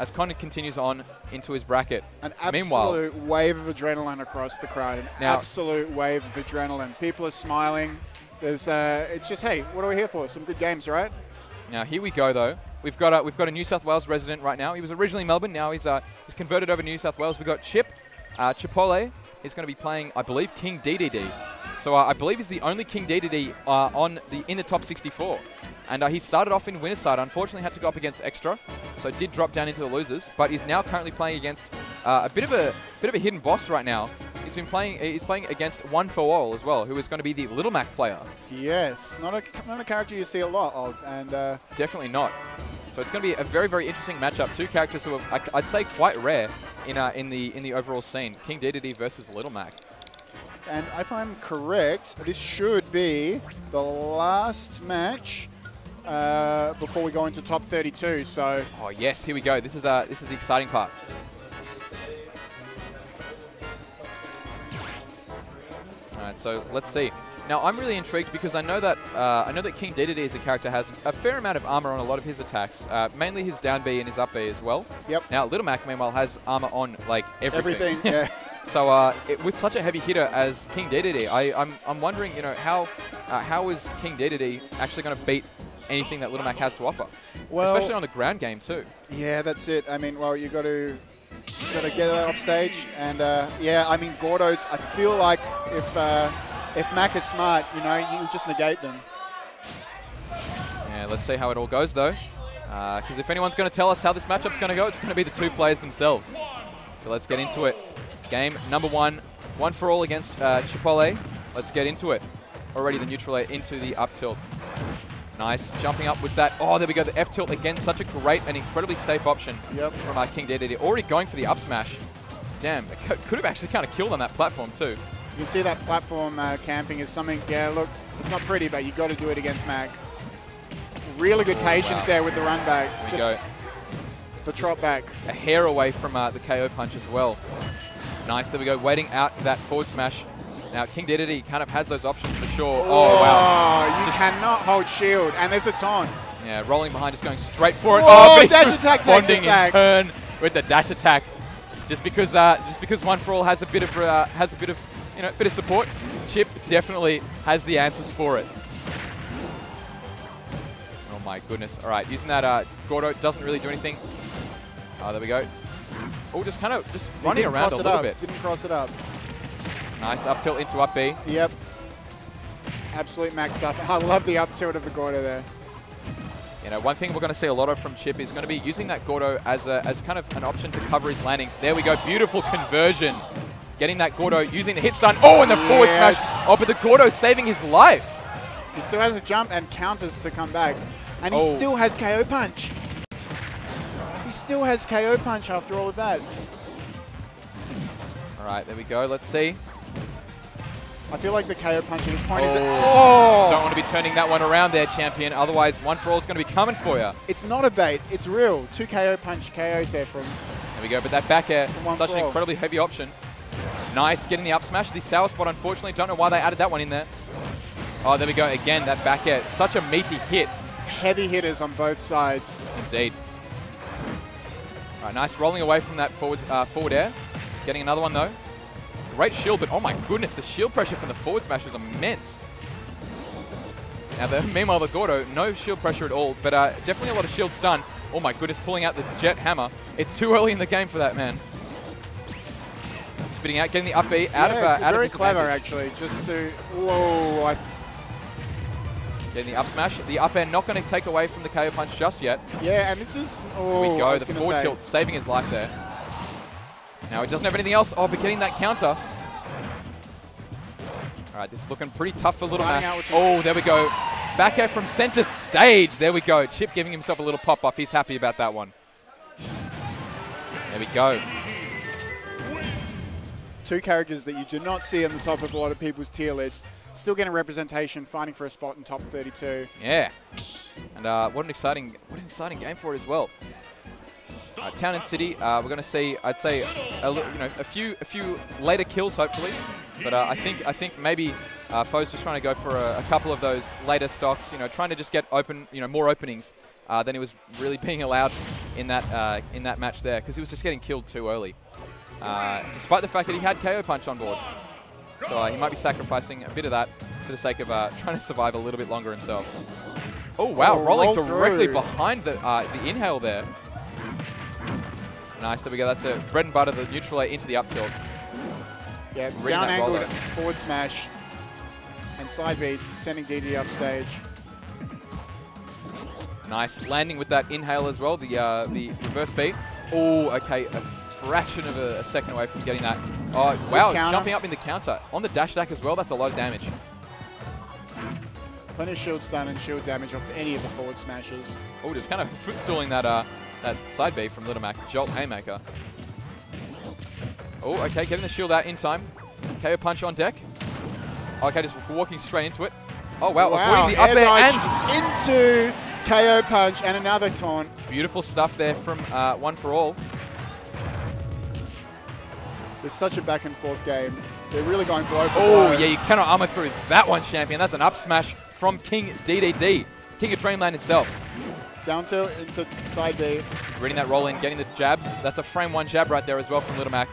as Conn continues on into his bracket. An absolute wave of adrenaline across the crowd. An absolute wave of adrenaline. People are smiling. There's, it's just, hey, what are we here for? Some good games, right? Now here we go, though. We've got a New South Wales resident right now. He was originally Melbourne. Now he's converted over to New South Wales. We've got Chip, Chipotle. He's going to be playing, I believe, King DeDeDe. So I believe he's the only King DeDeDe in the top 64. And he started off in winner's side. Unfortunately, had to go up against Extra, so did drop down into the losers. But he's now currently playing against a bit of a hidden boss right now. He's playing against One For All as well, who is going to be the Little Mac player. Yes, not a character you see a lot of, and definitely not. So it's going to be a very, very interesting matchup. Two characters who are, I'd say, quite rare in the overall scene. King DeDeDe versus Little Mac. And if I'm correct, this should be the last match before we go into top 32. So. Oh yes, here we go. This is the exciting part. All right, so let's see. Now I'm really intrigued because I know that King DeDeDe as a character has a fair amount of armor on a lot of his attacks, mainly his down B and his up B as well. Yep. Now Little Mac meanwhile has armor on like everything. Everything. Yeah. So with such a heavy hitter as King DeDeDe, I'm wondering, you know, how is King DeDeDe actually going to beat anything that Little Mac has to offer? Well, especially on the ground game too. Yeah, that's it. I mean, well, you got to get that off stage, and yeah, I mean, Gordo's. I feel like if Mac is smart, you know, you just negate them. Yeah, let's see how it all goes though, because if anyone's going to tell us how this matchup's going to go, it's going to be the two players themselves. So let's get into it. Game number one, One For All against Chipotle. Let's get into it. Already the neutral air into the up tilt. Nice, jumping up with that. Oh, there we go, the F tilt again. Such a great and incredibly safe option from King DeDeDe. Already going for the up smash. Damn, it could have actually kind of killed on that platform too. You can see that platform camping is something, yeah, look, it's not pretty, but you got to do it against Mac. Really good patience there with the run back. There we go. The trot back. A hair away from the KO punch as well. Nice, there we go, waiting out that forward smash. Now, King DeDeDe kind of has those options for sure. Oh, wow. You cannot hold shield, and there's a taunt. Yeah, rolling behind, just going straight for it. Oh, dash attack takes it back. Responding in turn with the dash attack. Just because One For All has a bit of support, Chip definitely has the answers for it. Oh my goodness. All right, using that Gordo doesn't really do anything. Oh, there we go. Oh, just kind of just running around a little bit. Didn't cross it up. Nice, up tilt into up B. Yep. Absolute Mac stuff. I love the up tilt of the Gordo there. You know, one thing we're going to see a lot of from Chip is going to be using that Gordo as kind of an option to cover his landings. There we go, beautiful conversion. Getting that Gordo, using the hit stun. Oh, and the forward smash. Oh, but the Gordo saving his life. He still has a jump and counters to come back. And he still has KO punch. He still has KO punch after all of that. All right, there we go. Let's see. I feel like the KO punch at this point is... Don't want to be turning that one around there, champion. Otherwise, One For All is going to be coming for you. It's not a bait. It's real. Two KO punch KOs there from... There we go. But that back air, such an incredibly heavy option. Nice. Getting the up smash. The sour spot, unfortunately. Don't know why they added that one in there. Oh, there we go. Again, that back air. Such a meaty hit. Heavy hitters on both sides. Indeed. All right, nice. Rolling away from that forward air. Getting another one, though. Great shield, but oh my goodness, the shield pressure from the forward smash was immense. Now, meanwhile, the Gordo, no shield pressure at all, but definitely a lot of shield stun. Oh my goodness, pulling out the Jet Hammer. It's too early in the game for that, man. Spitting out, getting the up B out of very clever, actually, just to... Whoa. Getting the up smash. The up air not going to take away from the KO punch just yet. Yeah, and this is... Oh, there we go, the forward tilt saving his life there. Now, it doesn't have anything else. Oh, but getting that counter. All right, this is looking pretty tough for Little Mac. Oh, there we go. Back air from center stage. There we go. Chip giving himself a little pop-off. He's happy about that one. There we go. Two characters that you do not see on the top of a lot of people's tier list. Still getting representation, fighting for a spot in top 32. Yeah. And what an exciting game for it as well. Town and City, we're going to see, I'd say, a few later kills hopefully, but I think maybe Foe's just trying to go for a couple of those later stocks, you know, trying to just get more openings than he was really being allowed. in that match there, because he was just getting killed too early, despite the fact that he had KO Punch on board. So he might be sacrificing a bit of that for the sake of trying to survive a little bit longer himself. Oh wow, rolling directly behind the inhale there. Nice, there we go. That's a bread and butter, the neutral A into the up tilt. Yeah, down angled forward smash and side beat, sending DeDeDe upstage. Nice, landing with that inhale as well, the reverse beat. Oh, okay, a fraction of a second away from getting that. Oh, wow, jumping up in the counter. On the dash attack as well, that's a lot of damage. Plenty of shield stun and shield damage off any of the forward smashes. Oh, just kind of footstalling that that side B from Little Mac. Jolt Haymaker. Oh, okay, getting the shield out in time. KO Punch on deck. Okay, just walking straight into it. Oh, wow, avoiding the up air and into KO Punch and another taunt. Beautiful stuff there from One For All. It's such a back and forth game. They're really going blow for blow. Oh, yeah, you cannot armor through that one, champion. That's an up smash from King DeDeDe, King of Dreamland himself. Down tilt into side B. Reading that roll in, getting the jabs. That's a frame one jab right there as well from Little Mac.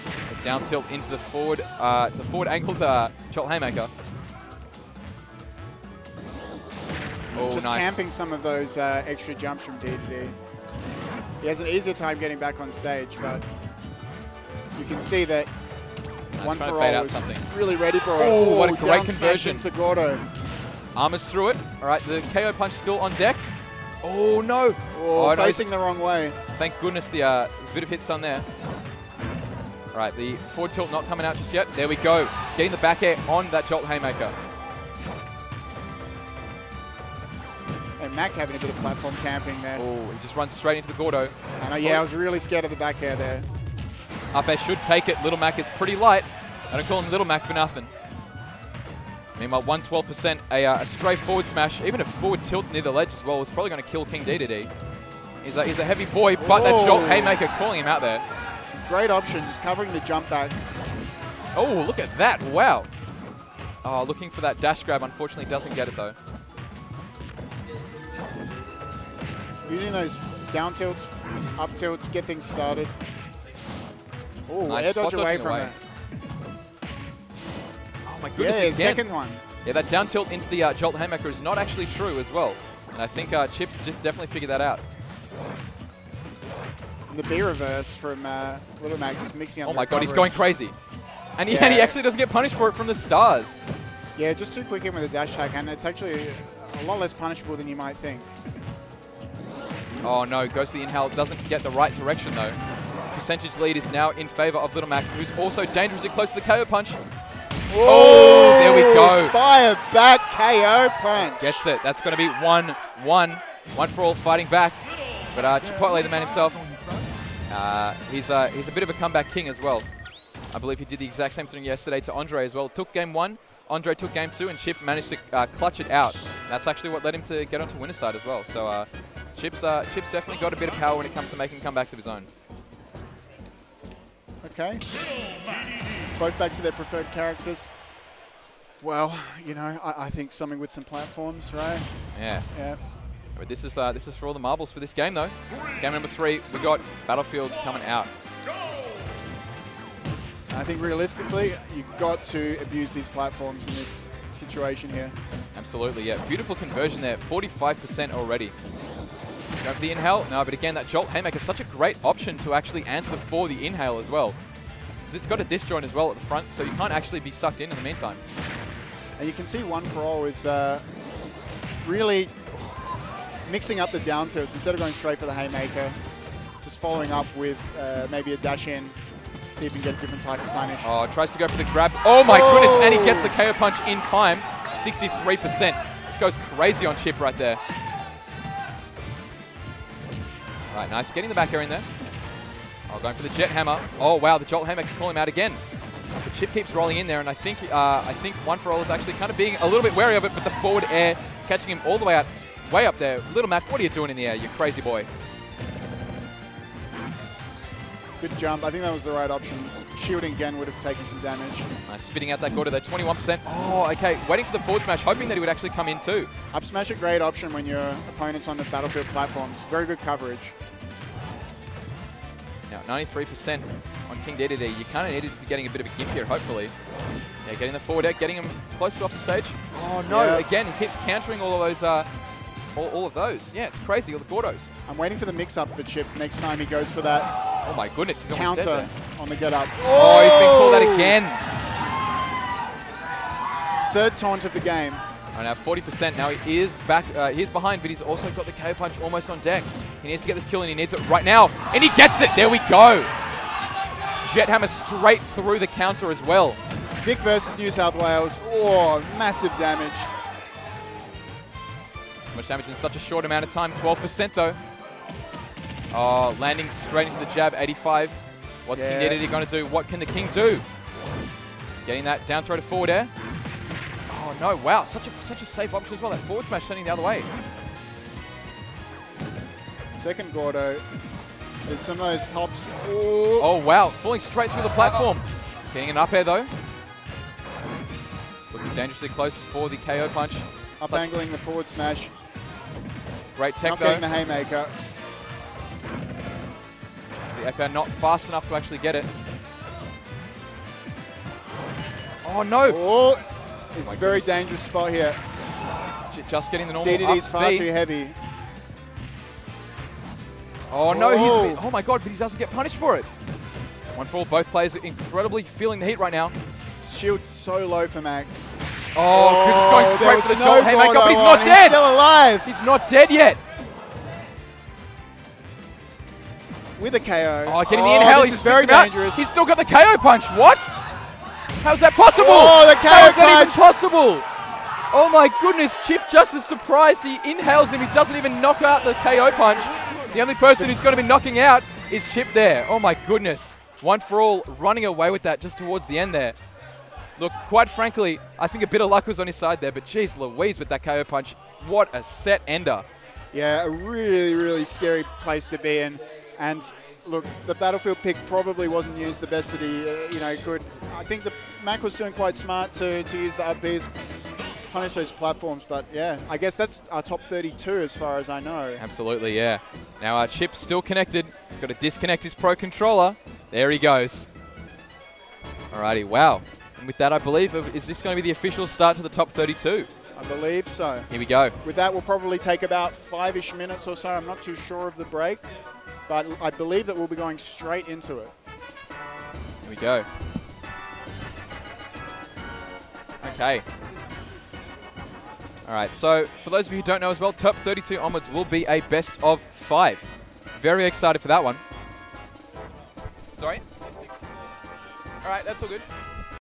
A down tilt into the forward angled Jolt Haymaker. Oh, just nice. Camping some of those extra jumps from DeDeDe. He has an easier time getting back on stage, but you can see that One For All is really ready for it. Oh, what a great conversion to Gordo. Armors through it. All right, the KO Punch still on deck. Oh, no. Oh, facing the wrong way. Thank goodness the bit of hit stun there. All right, the forward tilt not coming out just yet. There we go. Getting the back air on that Jolt Haymaker. And Mac having a bit of platform camping there. Oh, he just runs straight into the Gordo. I know, yeah, I was really scared of the back air there. Up air should take it. Little Mac is pretty light. I don't call him Little Mac for nothing. Meanwhile, 112%, a straight forward smash, even a forward tilt near the ledge as well, is probably going to kill King DeDeDe. He's a heavy boy, but that Jolt Haymaker calling him out there. Great option, just covering the jump back. Oh, look at that. Wow. Oh, looking for that dash grab. Unfortunately, doesn't get it, though. Using those down tilts, up tilts, get things started. Oh, nice. Air dodge away from it. Oh my goodness, yeah, again. Second one. Yeah, that down tilt into the Jolt Haymaker is not actually true as well. And I think Chips just definitely figured that out. And the B reverse from Little Mac just mixing up. Oh my god, he's going crazy. And he actually doesn't get punished for it from the stars. Yeah, just too quick in with a dash hack, and it's actually a lot less punishable than you might think. Oh no, goes to the inhale, doesn't get the right direction though. Percentage lead is now in favor of Little Mac, who's also dangerously close to the KO Punch. Whoa, oh, there we go. Fire back KO Punch. Gets it. That's going to be 1-1 for all fighting back. But Chipotle, the man himself, he's a bit of a comeback king as well. I believe he did the exact same thing yesterday to Andre as well. Took game one, Andre took game two, and Chip managed to clutch it out. That's actually what led him to get onto winner's side as well. So Chip's definitely got a bit of power when it comes to making comebacks of his own. Okay. Both back to their preferred characters. Well, you know, I think something with some platforms, right? Yeah. Yeah. But this is for all the marbles for this game, though. Game number 3, we got Battlefield coming out. I think realistically, you've got to abuse these platforms in this situation here. Absolutely, yeah. Beautiful conversion there. 45% already. Going for the inhale. No, but again, that Jolt Haymaker is such a great option to actually answer for the inhale as well. Because it's got a disjoint as well at the front, so you can't actually be sucked in the meantime. And you can see One For All is really mixing up the down tilts. Instead of going straight for the Haymaker, just following up with maybe a dash in, see if you can get a different type of punish. Oh, tries to go for the grab. Oh my goodness, and he gets the KO Punch in time. 63%. This goes crazy on Chip right there. All right, nice. Getting the back air in there. Oh, going for the Jet Hammer. Oh, wow, the Jolt Hammer can call him out again. The Chip keeps rolling in there, and I think One For All is actually kind of being a little bit wary of it, but the forward air catching him all the way out, way up there. Little Mac, what are you doing in the air, you crazy boy? Good jump. I think that was the right option. Shielding Gen would have taken some damage. Nice, spitting out that Gordo there, 21%. Oh, okay, waiting for the forward smash, hoping that he would actually come in too. Up smash, a great option when your opponent's on the battlefield platforms. Very good coverage. Now, 93% on King DeDeDe. You kind of needed to be getting a bit of a gimp here, hopefully. Yeah, getting the forward air, getting him closer off the stage. Oh, no. Yeah. Again, he keeps countering all of those. All of those. Yeah, it's crazy, all the Gordos. I'm waiting for the mix-up for Chip next time he goes for that. Oh, my goodness. He's almost dead there. On the get-up. Oh, he's been called that again. Third taunt of the game. All right, now 40%. Now he is back. He's behind, but he's also got the KO Punch almost on deck. He needs to get this kill, and he needs it right now. And he gets it. There we go. Jet Hammer straight through the counter as well. Vic versus New South Wales. Oh, massive damage. So much damage in such a short amount of time. 12% though. Oh, landing straight into the jab. 85. What's King DeDeDe going to do? What can the King do? Getting that down throw to forward air. Oh no! Wow, such a safe option as well. That forward smash turning the other way. Second Gordo. Did some of those hops. Ooh. Oh wow! Falling straight through the platform. Getting an up air though. Looking dangerously close for the KO punch. Up angling the forward smash. Great tech though. Not getting the haymaker. The echo not fast enough to actually get it. Oh no! Oh. It's a very dangerous spot here. Just getting the normal up DDD's far too heavy. Oh no, he's... Oh my god, but he doesn't get punished for it. One for all, both players are incredibly feeling the heat right now. Shield so low for Mac. Oh, he's just going straight for the Jolt Haymaker, but he's not dead! He's still alive! He's not dead yet! With a KO. Oh, getting the inhale, he's very dangerous. He's still got the KO punch, what? How's that possible? Oh, the KO punch! How's that even possible? Oh my goodness, Chip just is surprised. He inhales him, he doesn't even knock out the KO punch. The only person who's going to be knocking out is Chip there. Oh my goodness. One for all, running away with that just towards the end there. Look, quite frankly, I think a bit of luck was on his side there, but geez Louise with that KO punch. What a set ender. Yeah, a really, really scary place to be in. And look, the battlefield pick probably wasn't used the best that he could. I think the Mac was doing quite smart to use the up Bs, punish those platforms, but yeah, I guess that's our top 32 as far as I know. Absolutely, yeah. Now our Chip's still connected. He's got to disconnect his Pro Controller. There he goes. Alrighty, wow. And with that, I believe, is this going to be the official start to the top 32? I believe so. Here we go. With that, we'll probably take about 5-ish minutes or so. I'm not too sure of the break, but I believe that we'll be going straight into it. Here we go. Okay. All right, so for those of you who don't know as well, top 32 onwards will be a best of 5. Very excited for that one. Sorry? All right, that's all good.